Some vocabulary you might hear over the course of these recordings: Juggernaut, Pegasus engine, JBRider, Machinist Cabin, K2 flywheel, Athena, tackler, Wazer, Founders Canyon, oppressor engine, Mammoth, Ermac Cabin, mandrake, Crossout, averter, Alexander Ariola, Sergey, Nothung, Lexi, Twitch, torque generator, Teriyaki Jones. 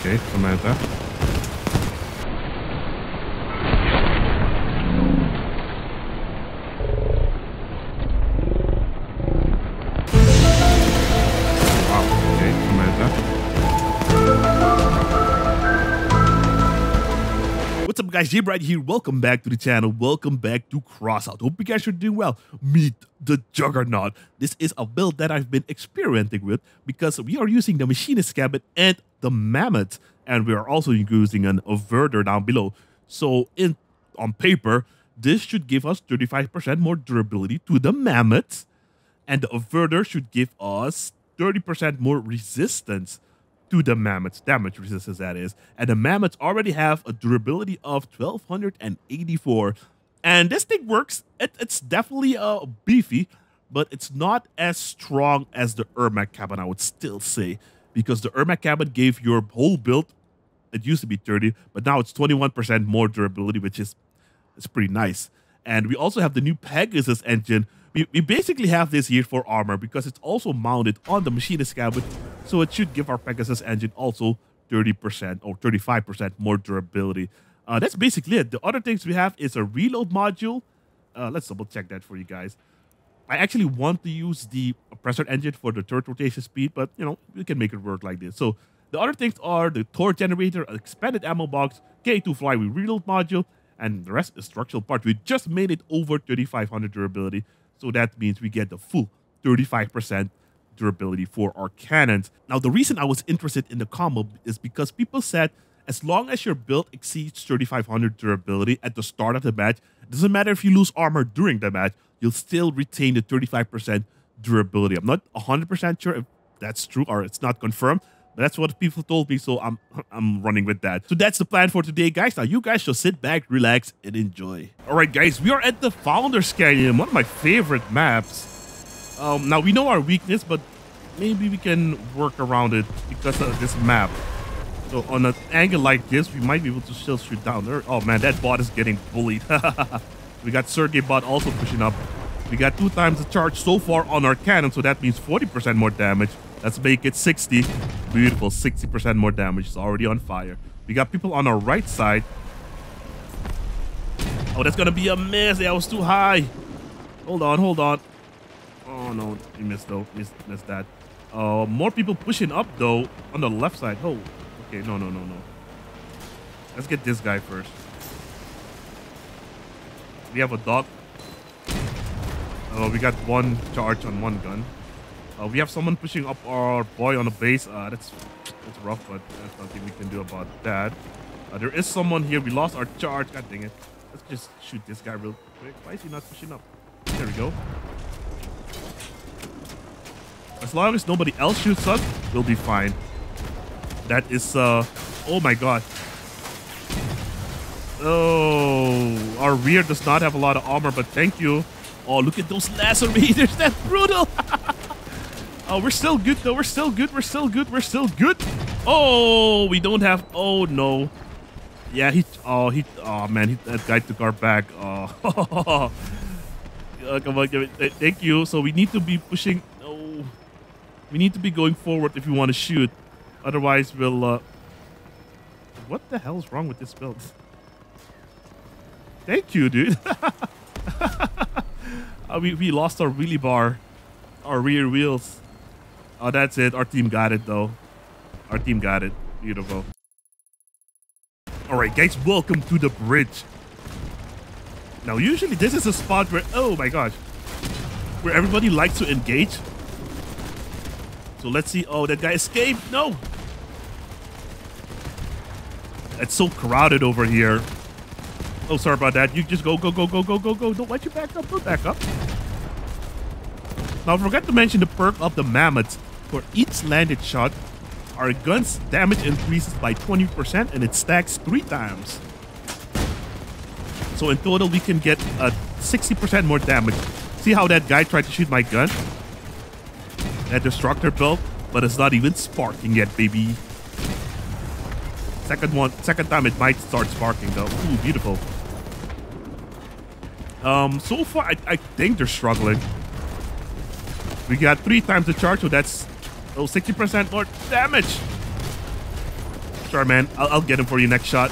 Okay, Samantha. What's up guys, JBRider here, welcome back to the channel, welcome back to Crossout. Hope you guys are doing well. Meet the Juggernaut. This is a build that I've been experimenting with because we are using the Machinist Cabin and the Mammoth, and we are also using an averter down below. So on paper, this should give us 35% more durability to the Mammoth, and the averter should give us 30% more resistance to the Mammoth's damage resistance, that is. And the Mammoths already have a durability of 1284. And this thing works. It's definitely beefy, but it's not as strong as the Ermac Cabin, I would still say, because the Ermac Cabin gave your whole build, it used to be 30, but now it's 21% more durability, which is pretty nice. And we also have the new Pegasus engine. We basically have this here for armor because it's also mounted on the Machinist Cabin. So it should give our Pegasus engine also 30% or 35% more durability. That's basically it. The other things we have is a reload module. Let's double check that for you guys. I actually want to use the oppressor engine for the turret rotation speed, but you know, we can make it work like this. So the other things are the torque generator, expanded ammo box, K2 flywheel reload module, and the rest is structural part. We just made it over 3500 durability. So that means we get the full 35% durability for our cannons. Now, the reason I was interested in the combo is because people said as long as your build exceeds 3500 durability at the start of the match, it doesn't matter if you lose armor during the match, you'll still retain the 35% durability. I'm not 100% sure if that's true or it's not confirmed, but that's what people told me, so I'm running with that. So that's the plan for today, guys. Now you guys should sit back, relax, and enjoy. All right, guys, we are at the Founders Canyon, one of my favorite maps. Now, we know our weakness, but maybe we can work around it because of this map. So on an angle like this, we might be able to still shoot down there. Oh, man, that bot is getting bullied. We got Sergey bot also pushing up. We got 2 times the charge so far on our cannon, so that means 40% more damage. Let's make it 60. Beautiful, 60% more damage. It's already on fire. We got people on our right side. Oh, that's going to be a miss. That was too high. Hold on, hold on. Oh, no, he missed, though. Missed that. More people pushing up, though, on the left side. Oh, okay. No, no, no, no. Let's get this guy first. We have a dog. We got 1 charge on 1 gun. We have someone pushing up our boy on the base. That's rough, but there's nothing we can do about that. There is someone here. We lost our charge. God dang it. Let's just shoot this guy real quick. Why is he not pushing up? There we go. As long as nobody else shoots us, we'll be fine. That is, oh my god. Oh, our rear does not have a lot of armor, but thank you. Oh, look at those lacerators. That's brutal. Oh, we're still good, though. We're still good. We're still good. We're still good. Oh, we don't have... Oh, no. Yeah, oh, man, that guy took our back. Oh, come on, give it. Thank you. So we need to be pushing... We need to be going forward if we want to shoot. Otherwise, we'll... What the hell is wrong with this build? Thank you, dude. We lost our wheelie bar. Our rear wheels. Oh, that's it. Our team got it, though. Our team got it. Beautiful. Alright, guys. Welcome to the bridge. Now, usually this is a spot where... Oh, my gosh. Where everybody likes to engage. So let's see. Oh, that guy escaped. No. It's so crowded over here. Oh, sorry about that. You just go, go, go, go, go, go, go. Don't let you back up. Don't back up. Now, I forgot to mention the perk of the Mammoths. For each landed shot, our gun's damage increases by 20% and it stacks 3 times. So in total, we can get 60% more damage. See how that guy tried to shoot my gun? That destructor build, but it's not even sparking yet, baby. Second time it might start sparking though. Ooh, beautiful. So far I think they're struggling. We got 3 times the charge, so that's 60% more damage. Sure, man. I'll get him for you next shot.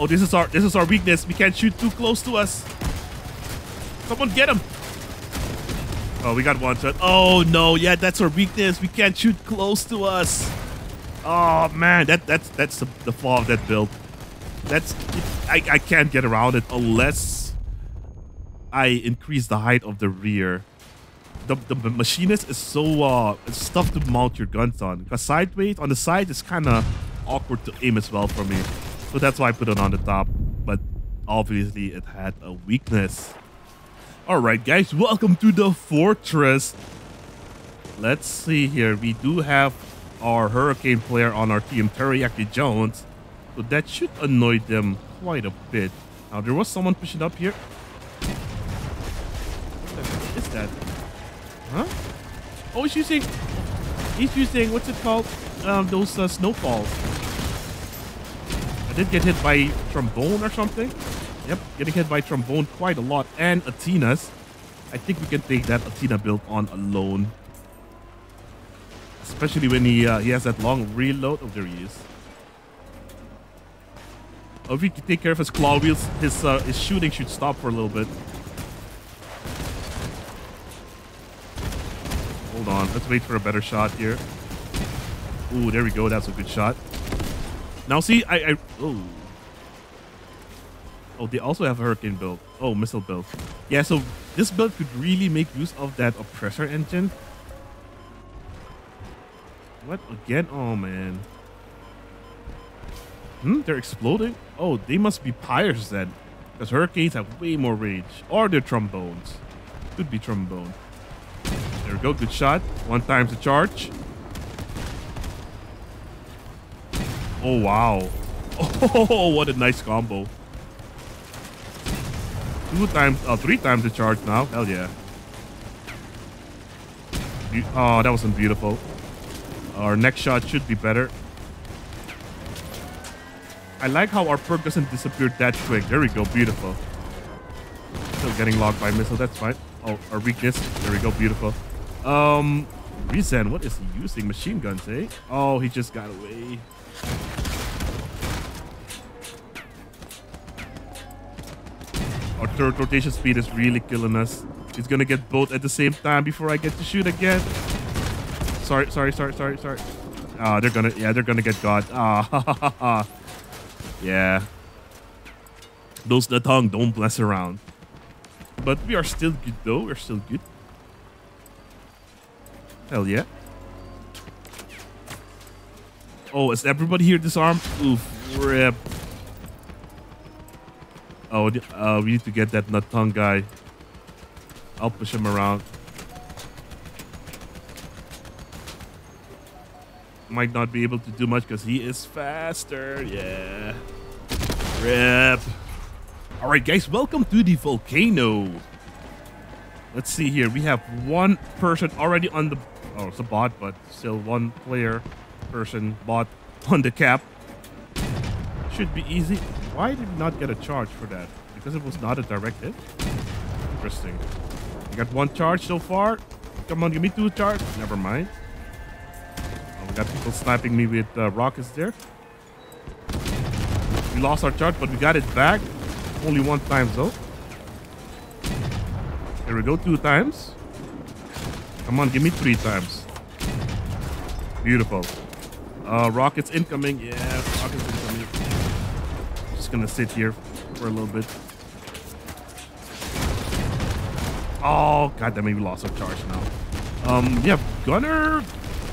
Oh, this is our weakness. We can't shoot too close to us. Someone get him. Oh, we got one shot. Oh no, yeah, that's our weakness. We can't shoot close to us. Oh man, that's the flaw of that build. I can't get around it unless I increase the height of the rear. The machinist is so it's tough to mount your guns on because sideways on the side is kind of awkward to aim as well for me. So that's why I put it on the top. But obviously it had a weakness. All right, guys, welcome to the fortress. Let's see here. We do have our hurricane player on our team, Teriyaki Jones. So that should annoy them quite a bit. Now there was someone pushing up here. What the heck is that? Huh? Oh, he's using what's it called? Those snowfalls. I did get hit by trombone or something. Yep, getting hit by trombone quite a lot. And Athena's. I think we can take that Athena build on alone. Especially when he has that long reload. Oh, there he is. Oh, if we can take care of his claw wheels, his shooting should stop for a little bit. Hold on, let's wait for a better shot here. Ooh, there we go. That's a good shot. Now see, oh, they also have a hurricane build. Oh, missile build. Yeah, so this build could really make use of that oppressor engine. What again? Oh man. They're exploding. Oh, they must be pyres then, because hurricanes have way more range. Or they're trombones. Could be trombone. There we go. Good shot. One time to charge. Oh wow. Oh, what a nice combo. Three times the charge now. Hell yeah. Oh, that wasn't beautiful. Our next shot should be better. I like how our perk doesn't disappear that quick. There we go. Beautiful. Still getting locked by missile. That's fine. Oh, our weakness. There we go. Beautiful. Reason, what is he using? Machine guns, eh? Oh, he just got away. Our turret rotation speed is really killing us. He's gonna get both at the same time before I get to shoot again. Sorry. Ah, they're gonna get God. Ah. Yeah. Those Nothung don't bless around. But we are still good though. We're still good. Hell yeah. Oh, is everybody here disarmed? Oof, rip. Oh, we need to get that Nothung guy. I'll push him around. Might not be able to do much because he is faster. Yeah. Rip. All right, guys, welcome to the volcano. Let's see here. We have one person already on the... Oh, it's a bot, but still one player person bot on the cap. Should be easy. Why did we not get a charge for that? Because it was not a direct hit? Interesting. We got one charge so far. Come on, give me two charges. Never mind. Got people sniping me with rockets there. We lost our charge, but we got it back. Only one time though. There we go, two times. Come on, give me three times. Beautiful. Rockets incoming. Yeah, rockets incoming. I'm just gonna sit here for a little bit. Oh god damn it, we lost our charge now. Yeah, gunner.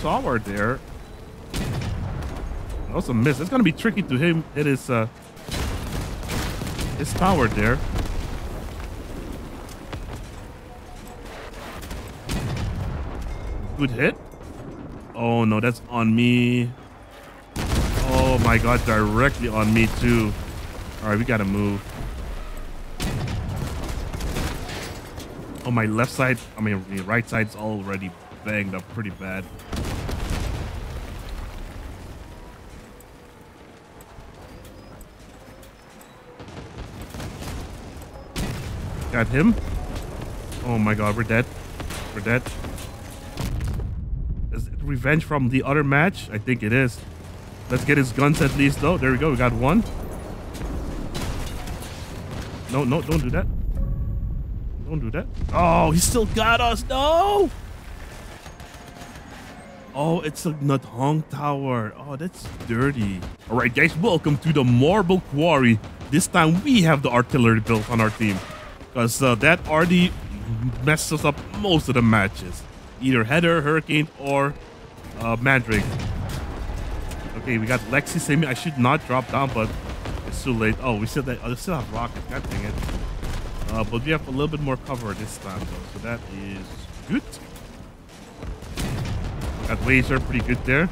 Tower there. Also missed. It's gonna be tricky to him. It is his tower there. Good hit. Oh no, that's on me. Oh my god, directly on me too. Alright, we gotta move. Oh, my left side, the right side's already banged up pretty bad. Got him. Oh my god, we're dead. We're dead. Is it revenge from the other match? I think it is. Let's get his guns at least, though. There we go. We got one. No, no, don't do that. Don't do that. Oh, he still got us. No. Oh, it's a Nothung tower. Oh, that's dirty. All right, guys, welcome to the Marble Quarry. This time we have the artillery built on our team, because that already messes up most of the matches. Either Heather, Hurricane, or Mandrake. Okay, we got Lexi saving. I should not drop down, but it's too late. Oh, we still have rockets. God dang it. But we have a little bit more cover this time, though, so that is good. Got Wazer pretty good there.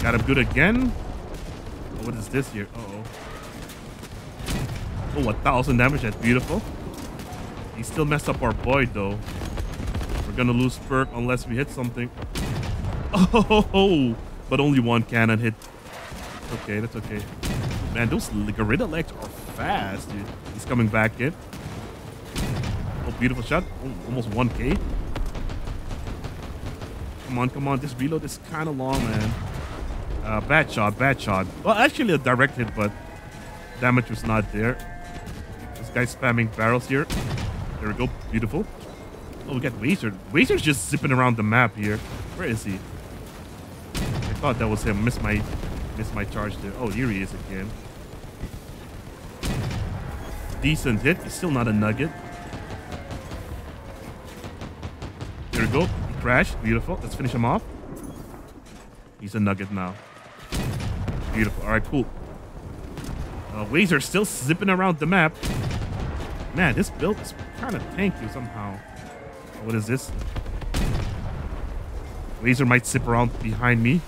Got him good again. Oh, what is this here? Uh-oh. Oh, 1,000 damage. That's beautiful. He still messed up our boy, though. We're gonna lose perk unless we hit something. Oh, but only one cannon hit. Okay, that's okay. Man, those gorilla legs are fast, dude. He's coming back in. Oh, beautiful shot. Oh, almost 1K. Come on, come on. This reload is kind of long, man. Bad shot, bad shot. Well, actually a direct hit, but damage was not there. This guy's spamming barrels here. There we go. Beautiful. Oh, we got Wazer. Wazer's just zipping around the map here. Where is he? I thought that was him. Missed my charge there. Oh, here he is again. Decent hit. It's still not a nugget. There we go. He crashed. Beautiful. Let's finish him off. He's a nugget now. Beautiful. All right, cool. Wazer still zipping around the map. Man, this build is kind of tanky somehow. What is this? Wazer might zip around behind me.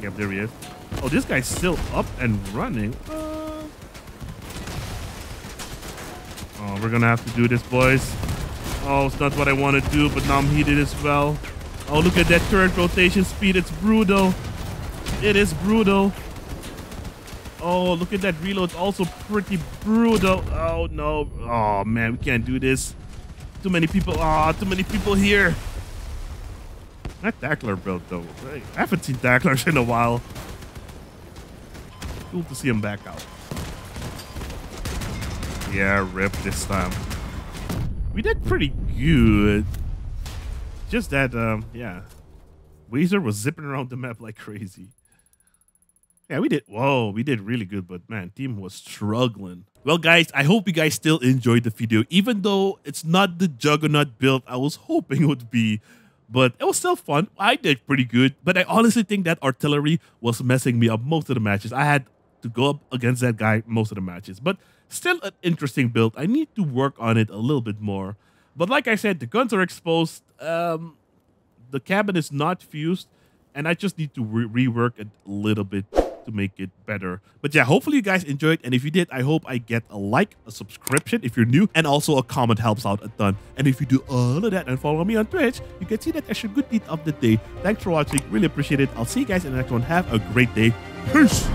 Yep, there he is. Oh, this guy's still up and running. Oh, we're gonna have to do this, boys. Oh, it's not what I want to do, but now I'm heated as well. Oh, look at that turret rotation speed. It's brutal. It is brutal. Oh, look at that reload. Also pretty brutal. Oh, no. Oh, man, we can't do this. Too many people. Ah, oh, too many people here. That tackler build, though. I haven't seen tacklers in a while. Cool to see him back out. Yeah, rip this time. We did pretty good. Just that, yeah. Wazer was zipping around the map like crazy. Yeah, we did. Whoa, we did really good, but man, team was struggling. Well, guys, I hope you guys still enjoyed the video. Even though it's not the Juggernaut build I was hoping it would be, but it was still fun. I did pretty good, but I honestly think that artillery was messing me up most of the matches. I had to go up against that guy most of the matches, but still an interesting build. I need to work on it a little bit more. But like I said, the guns are exposed. The cabin is not fused, and I just need to rework it a little bit to make it better. But yeah, hopefully you guys enjoyed, and if you did, I hope I get a like, a subscription if you're new, and also a comment helps out a ton. And if you do all of that and follow me on Twitch, you can see that extra good deed of the day. Thanks for watching, really appreciate it. I'll see you guys in the next one. Have a great day. Peace.